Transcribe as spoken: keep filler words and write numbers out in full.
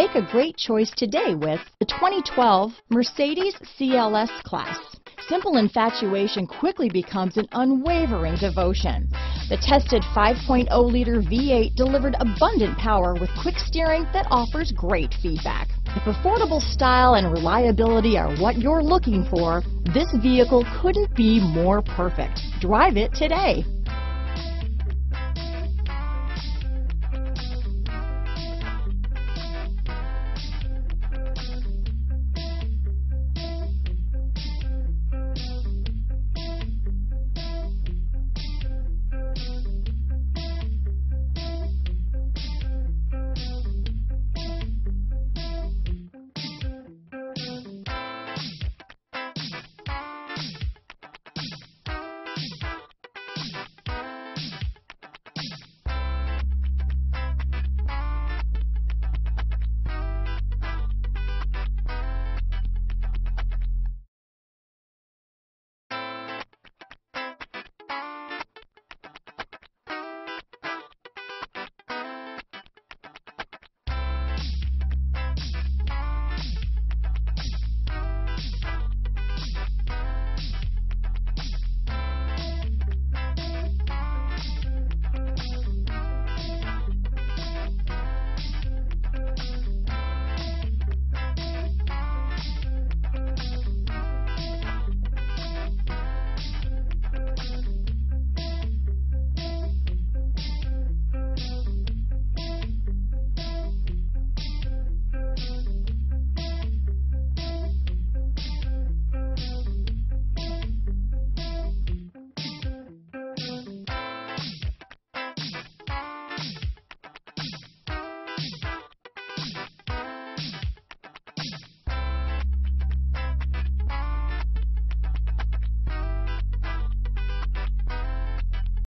Make a great choice today with the twenty twelve Mercedes C L S Class. Simple infatuation quickly becomes an unwavering devotion. The tested five point oh liter V eight delivered abundant power with quick steering that offers great feedback. If affordable style and reliability are what you're looking for, this vehicle couldn't be more perfect. Drive it today.